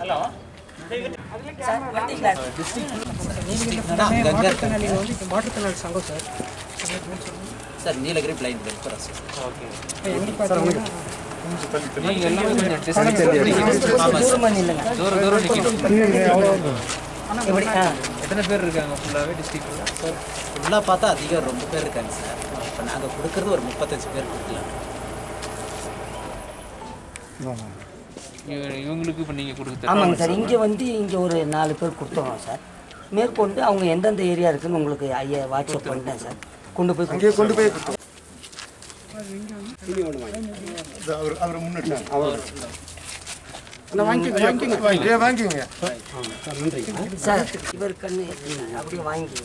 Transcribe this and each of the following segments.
Hello. Sir, Nilgiri blind for us. Okay. இவங்களுக்கு இப்ப நீங்க கொடுத்தது ஆமாங்க சார் இங்க வந்து இங்க ஒரு 4 பேர் கொடுத்தோம் சார் மேற்கொண்டு அவங்க எந்த அந்த ஏரியா இருக்குன்னு உங்களுக்கு ஐயா வாட்ஸ்அப் பண்ணேன் சார் கொண்டு போய் கொடுத்தோம் அவர் முன்னட்ட அவர் நான் வாங்கிங்க சார் நன்றி சார் இவர் கண்ணு அப்படியே வாங்கிங்க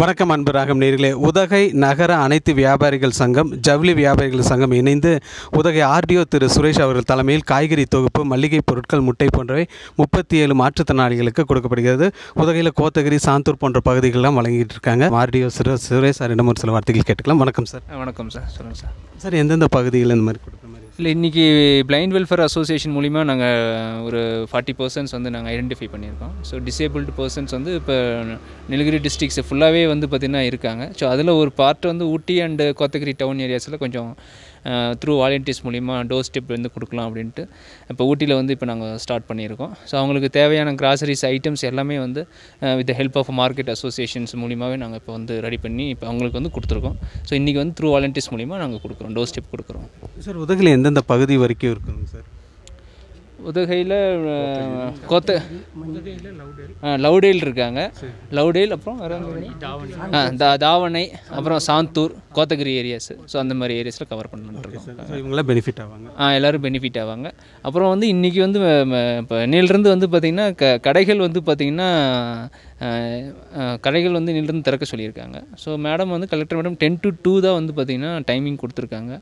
வணக்கம் அன்பு ராகம் நேயர்களே உதகை நகர அனைத்து வியாபாரிகள் சங்கம் ஜவுளி வியாபாரிகள் சங்கம் இணைந்து உதகை ஆர்டிஓ திரு சுரேஷ் அவர்கள் தலைமையில் காய்கறி தொகுப்பு மல்லிகை பொருட்கள் முட்டை போன்றவை 37 மாற்றுத்திறனாளிகளுக்கு கொடுக்கப்படுகிறது உதகையில் கோத்தகிரி சாந்தூர் போன்ற பகுதிகளெல்லாம் வழங்கிட்டு இருக்காங்க ஆர்டிஓ சுரேஷ் சார் இன்னும் ஒரு சில வார்த்தைகள் கேட்டுக்கலாம் வணக்கம் சார் சொல்லுங்கள் சார் சார் எந்தெந்த பகுதியில் இந்த மாதிரி கொடுக்குற மாதிரி இல்லை இன்றைக்கி பிளைண்ட் வெல்ஃபேர் அசோசியேஷன் மூலிமா நாங்கள் ஒரு 40% வந்து நாங்கள் ஐடென்டிஃபை பண்ணியிருக்கோம் ஸோ டிசேபிள்டு பர்சன்ஸ் வந்து இப்போ நீலகிரி டிஸ்ட்ரிக்ஸ் ஃபுல்லாகவே வந்து பார்த்திங்கன்னா இருக்காங்க ஸோ அதில் ஒரு பார்ட் வந்து ஊட்டி அண்ட் கோத்தகிரி டவுன் ஏரியாஸில் கொஞ்சம் த்ரூ வாலண்டியர்ஸ் மூலிமா டோர் ஸ்டெப் வந்து கொடுக்கலாம் அப்படின்ட்டு இப்போ ஊட்டியில் வந்து இப்போ நாங்கள் ஸ்டார்ட் பண்ணியிருக்கோம் ஸோ அவங்களுக்கு தேவையான கிராசரிஸ் ஐட்டம்ஸ் எல்லாமே வந்து with help of market associations மூலிமாவே நாங்கள் இப்போ வந்து ரெடி பண்ணி இப்போ அவங்களுக்கு வந்து கொடுத்துருக்கோம் ஸோ இன்றைக்கி வந்து த்ரூ வாலண்டியர்ஸ் மூலிமா நாங்கள் கொடுக்குறோம் டோர் ஸ்டெப் கொடுக்குறோம் சார் உதகையில் எந்தெந்த பகுதி வரைக்கும் இருக்குங்க சார் உதகையில் லவுடேல் இருக்காங்க லவுடேல் அப்புறம் தாவணை அப்புறம் சாந்தூர் கோத்தகிரி ஏரியாஸு ஸோ அந்த மாதிரி ஏரியாஸில் கவர் பண்ணிட்டுருக்கோம் இவங்களாம் பெனிஃபிட் ஆவாங்க எல்லோரும் பெனிஃபிட் ஆவாங்க அப்புறம் வந்து இன்றைக்கி வந்து இப்போ இன்னிலிருந்து வந்து பார்த்திங்கன்னா கடைகள் வந்து பார்த்திங்கன்னா கடைகள் வந்து இன்னிலிருந்து திறக்க சொல்லியிருக்காங்க ஸோ மேடம் வந்து கலெக்டர் மேடம் 10 to 2 தான் வந்து பார்த்திங்கன்னா டைமிங் கொடுத்துருக்காங்க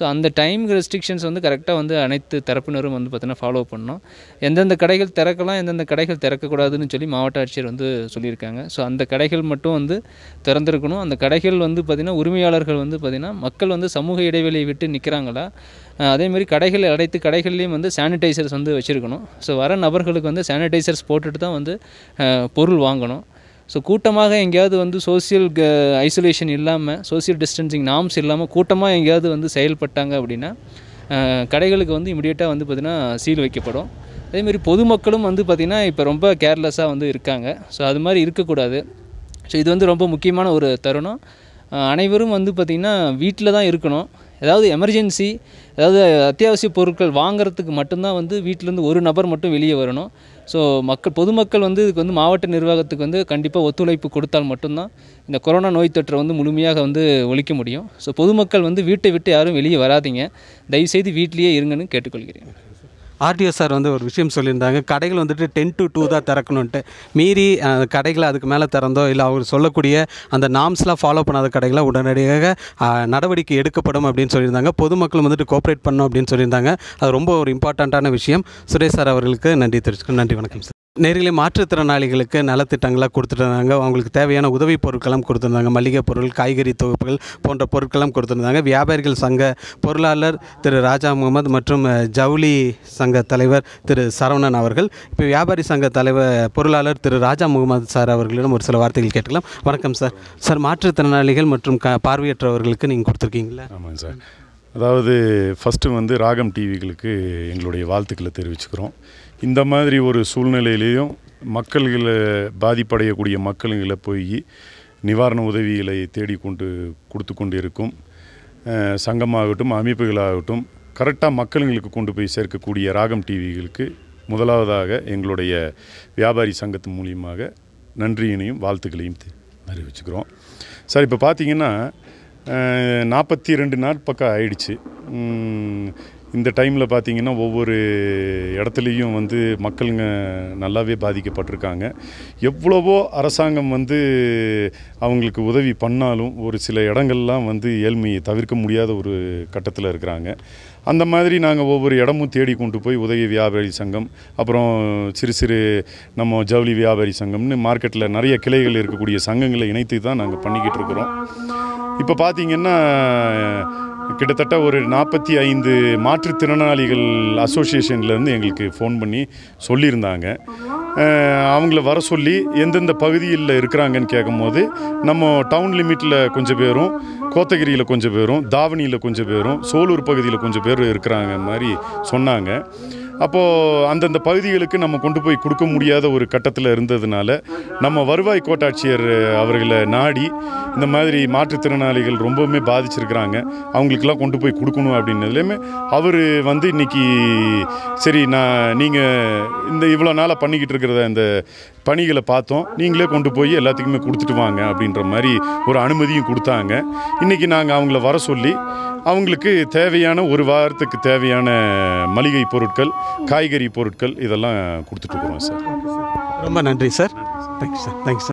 ஸோ அந்த டைம் ரெஸ்ட்ரிக்ஷன்ஸ் வந்து கரெக்டாக வந்து அனைத்து தரப்பினரும் வந்து பார்த்திங்கன்னா ஃபாலோ பண்ணோம் எந்தெந்த கடைகள் திறக்கலாம் எந்தெந்த கடைகள் திறக்கக்கூடாதுன்னு சொல்லி மாவட்ட ஆட்சியர் வந்து சொல்லியிருக்காங்க ஸோ அந்த கடைகள் மட்டும் வந்து திறந்திருக்கணும் அந்த கடைகள் வந்து பார்த்திங்கன்னா உரிமையாளர்கள் வந்து பார்த்திங்கன்னா மக்கள் வந்து சமூக இடைவெளியை விட்டு நிற்கிறாங்களா அதேமாதிரி கடைகள் அனைத்து கடைகள்லேயும் வந்து சானிடைசர்ஸ் வந்து வச்சுருக்கணும் ஸோ வர நபர்களுக்கு வந்து சானிடைசர்ஸ் போட்டுட்டு தான் வந்து பொருள் வாங்கணும் ஸோ கூட்டமாக எங்கேயாவது வந்து சோசியல் ஐசோலேஷன் இல்லாமல் சோசியல் டிஸ்டன்சிங் நார்ம்ஸ் இல்லாமல் கூட்டமாக எங்கேயாவது வந்து செயல்பட்டாங்க அப்படின்னா கடைகளுக்கு வந்து இமிடியேட்டாக வந்து பார்த்திங்கன்னா சீல் வைக்கப்படும் அதேமாதிரி பொதுமக்களும் வந்து பார்த்திங்கன்னா இப்போ ரொம்ப கேர்லெஸ்ஸாக வந்து இருக்காங்க ஸோ அது மாதிரி இருக்கக்கூடாது ஸோ இது வந்து ரொம்ப முக்கியமான ஒரு தருணம் அனைவரும் வந்து பார்த்திங்கன்னா வீட்டில் தான் இருக்கணும் ஏதாவது எமர்ஜென்சி அதாவது அத்தியாவசிய பொருட்கள் வாங்குறதுக்கு மட்டும்தான் வந்து வீட்டிலேருந்து ஒரு நபர் மட்டும் வெளியே வரணும் ஸோ பொதுமக்கள் வந்து இதுக்கு வந்து மாவட்ட நிர்வாகத்துக்கு வந்து கண்டிப்பாக ஒத்துழைப்பு கொடுத்தால் மட்டும்தான் இந்த கொரோனா நோய் தொற்றை வந்து முழுமையாக வந்து ஒழிக்க முடியும் ஸோ பொதுமக்கள் வந்து வீட்டை விட்டு யாரும் வெளியே வராதிங்க தயவுசெய்து வீட்டிலேயே இருங்கன்னு கேட்டுக்கொள்கிறேன் ஆர்டிஓ சார் வந்து ஒரு விஷயம் சொல்லியிருந்தாங்க கடைகள் வந்துட்டு 10 to 2 தான் திறக்கணுன்ட்டு மீறி கடைகளை அதுக்கு மேலே திறந்தோ இல்லை அவர் சொல்லக்கூடிய அந்த நார்ம்ஸ்லாம் ஃபாலோ பண்ணாத கடைகளை உடனடியாக நடவடிக்கை எடுக்கப்படும் அப்படின்னு சொல்லியிருந்தாங்க பொதுமக்களும் வந்துட்டு கோஆப்ரேட் பண்ணணும் அப்படின்னு சொல்லியிருந்தாங்க அது ரொம்ப ஒரு இம்பார்ட்டண்ட்டான விஷயம் சுரேஷ் சார் அவர்களுக்கு நன்றி தெரிவிச்சுக்கணும் நன்றி வணக்கம் சார் நேரிலே மாற்றுத்திறனாளிகளுக்கு நலத்திட்டங்களாக கொடுத்துருந்தாங்க அவங்களுக்கு தேவையான உதவிப் பொருட்களும் கொடுத்துருந்தாங்க மளிகை பொருள் காய்கறி தொகுப்புகள் போன்ற பொருட்களும் கொடுத்துருந்தாங்க வியாபாரிகள் சங்க பொருளாளர் திரு ராஜா முகமது மற்றும் ஜவுளி சங்க தலைவர் திரு சரவணன் அவர்கள் இப்போ வியாபாரி சங்க தலைவர் பொருளாளர் திரு ராஜா முகமது சார் அவர்களிடம் ஒரு சில வார்த்தைகள் கேட்கலாம் வணக்கம் சார் சார் மாற்றுத்திறனாளிகள் மற்றும் பார்வையற்றவர்களுக்கு நீங்கள் கொடுத்துருக்கீங்களா ஆமாம் சார் அதாவது ஃபஸ்ட்டு வந்து ராகம் டிவிகளுக்கு எங்களுடைய வாழ்த்துக்களை தெரிவிச்சுக்கிறோம் இந்த மாதிரி ஒரு சூழ்நிலையிலையும் மக்கள்களை பாதிப்படையக்கூடிய மக்களுங்களை போய் நிவாரண உதவிகளை தேடி கொண்டு கொடுத்து கொண்டு இருக்கும் சங்கமாகட்டும் அமைப்புகளாகட்டும் கரெக்டாக மக்களுங்களுக்கு கொண்டு போய் சேர்க்கக்கூடிய ராகம் டிவிகளுக்கு முதலாவதாக எங்களுடைய வியாபாரி சங்கத்து மூலியமாக நன்றியினையும் வாழ்த்துக்களையும் அறிவிச்சுக்கிறோம் சார் இப்போ பார்த்திங்கன்னா 42 நாள் பக்கம் ஆயிடுச்சு இந்த டைம்ல பாத்தீங்கன்னா ஒவ்வொரு இடத்துலயும் வந்து மக்கள்ங்க நல்லாவே பாதிக்கப்பட்டிருக்காங்க. எவ்வளவோ அரசாங்கம் வந்து அவங்களுக்கு உதவி பண்ணாலும் ஒரு சில இடங்கள்லாம் வந்து ஏழ்மையை தவிர்க்க முடியாத ஒரு கட்டத்துல இருக்காங்க. அந்த மாதிரி நாங்க ஒவ்வொரு இடமும் தேடி கொண்டு போய் உதவி வியாபாரி சங்கம் அப்புறம் சிறு சிறு நம்ம ஜவுளி வியாபாரி சங்கம்னு மார்க்கெட்ல நிறைய கிளைகள் இருக்கக்கூடிய சங்கங்களை இணைத்து தான் நாங்க பண்ணிக்கிட்டு இருக்கோம். இப்ப பாத்தீங்கன்னா கிட்டத்தட்ட ஒரு 45 மாற்றுத் திறனாளிகள் அசோசியேஷன்ல இருந்து எங்களுக்கு ஃபோன் பண்ணி சொல்லிருந்தாங்க. அவங்கள வர சொல்லி எந்தெந்த பகுதியில் இருக்கறாங்கன்னு கேக்கும்போது நம்ம டவுன் லிமிட்ல கொஞ்சம் பேரும் கோத்தகிரியில கொஞ்சம் பேரும் தாவணியில கொஞ்சம் பேரும் சோலூர் பகுதியில கொஞ்சம் பேர் இருக்கறாங்க மாதிரி சொன்னாங்க. அப்போ அந்தந்த பகுதிகளுக்கு நம்ம கொண்டு போய் கொடுக்க முடியாத ஒரு கட்டத்துல இருந்ததனால நம்ம வருவாய் கோட்டாட்சியர் அவர்களை நாடி இந்த மாதிரி மாற்றுத் திறனாளிகள் ரொம்பவே பாதிச்சிருக்காங்க அவங்களுக்கு எல்லாம் கொண்டு போய் கொடுக்கணும் அப்படின்னதுலயே அவர் வந்து இன்னைக்கு சரி நான் நீங்க இந்த இவ்ளோ நாளா பண்ணிக்கிட்டு இருக்கறத இந்த பணிகளை பார்த்தோம் நீங்களே கொண்டு போய் எல்லாத்துக்குமே கொடுத்துட்டு வாங்க அப்படின்ற மாதிரி ஒரு அனுமதியும் கொடுத்தாங்க. இன்னைக்கு நாங்க அவங்களை வர சொல்லி அவங்களுக்கு தேவையான ஒரு வாரத்துக்கு தேவையான மளிகை பொருட்கள் காய்கறி பொருட்கள் இதெல்லாம் கொடுத்துட்டு இருக்கோம் சார். ரொம்ப நன்றி சார். Thank you sir.